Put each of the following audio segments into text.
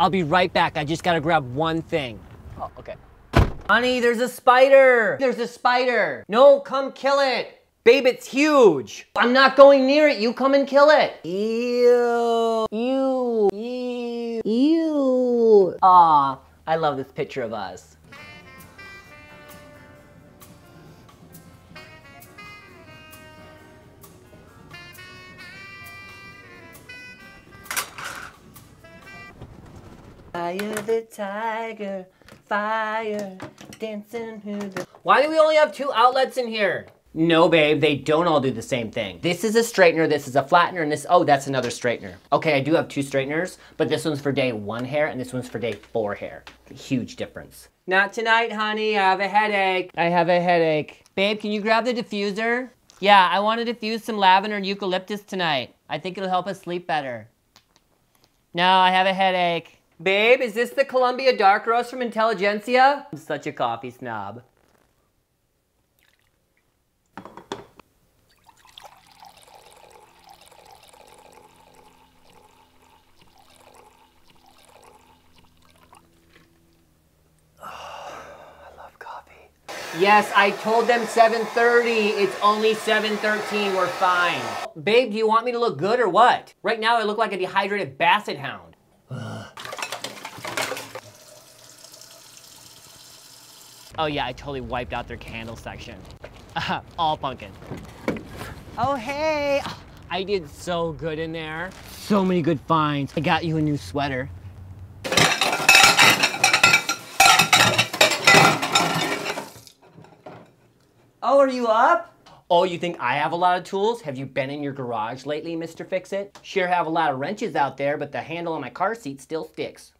I'll be right back. I just gotta grab one thing. Oh, okay. Honey, there's a spider. There's a spider. No, come kill it. Babe, it's huge. I'm not going near it. You come and kill it. Ew. Ew. Ew. Ew. Aw, I love this picture of us. Fire the tiger, fire, dancing through the... Why do we only have two outlets in here? No, babe, they don't all do the same thing. This is a straightener, this is a flattener, and this, oh, that's another straightener. Okay, I do have two straighteners, but this one's for day 1 hair, and this one's for day 4 hair. Huge difference. Not tonight, honey, I have a headache. I have a headache. Babe, can you grab the diffuser? Yeah, I want to diffuse some lavender and eucalyptus tonight. I think it'll help us sleep better. No, I have a headache. Babe, is this the Columbia Dark Roast from Intelligentsia? I'm such a coffee snob. Oh, I love coffee. Yes, I told them 7:30. It's only 7:13. We're fine. Babe, do you want me to look good or what? Right now I look like a dehydrated basset hound. Oh yeah, I totally wiped out their candle section. All pumpkin. Oh hey, I did so good in there. So many good finds. I got you a new sweater. Oh, are you up? Oh, you think I have a lot of tools? Have you been in your garage lately, Mr. Fix-It? Sure have a lot of wrenches out there, but the handle on my car seat still sticks.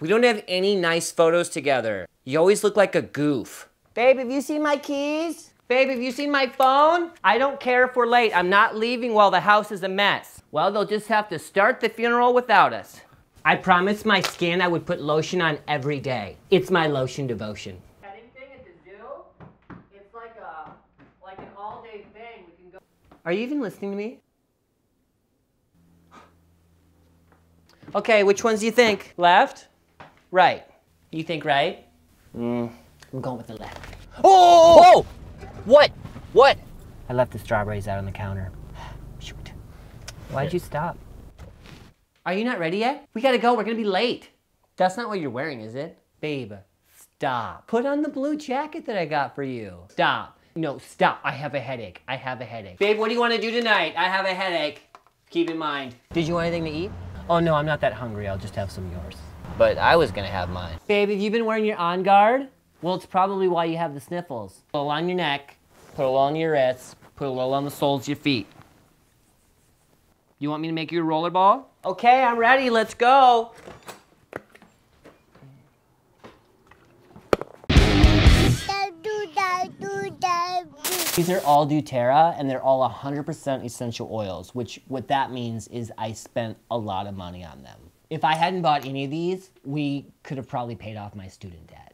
We don't have any nice photos together. You always look like a goof. Babe, have you seen my keys? Babe, have you seen my phone? I don't care if we're late. I'm not leaving while the house is a mess. Well, they'll just have to start the funeral without us. I promised my skin I would put lotion on every day. It's my lotion devotion. Petting thing at the zoo? It's like an all-day thing. We can go. Are you even listening to me? Okay, which ones do you think? Left? Right. You think right? I'm going with the left. Oh! Whoa! What? What? I left the strawberries out on the counter. Shoot. Why'd you stop? Are you not ready yet? We gotta go, we're gonna be late. That's not what you're wearing, is it? Babe, stop. Put on the blue jacket that I got for you. Stop. No, stop. I have a headache. I have a headache. Babe, what do you want to do tonight? I have a headache. Keep in mind. Did you want anything to eat? Oh no, I'm not that hungry. I'll just have some of yours. But I was gonna have mine. Babe, have you been wearing your On Guard? Well, it's probably why you have the sniffles. Put a little on your neck, put a little on your wrists, put a little on the soles of your feet. You want me to make you a rollerball? Okay, I'm ready, let's go. These are all doTERRA, and they're all 100% essential oils, which what that means is I spent a lot of money on them. If I hadn't bought any of these, we could have probably paid off my student debt.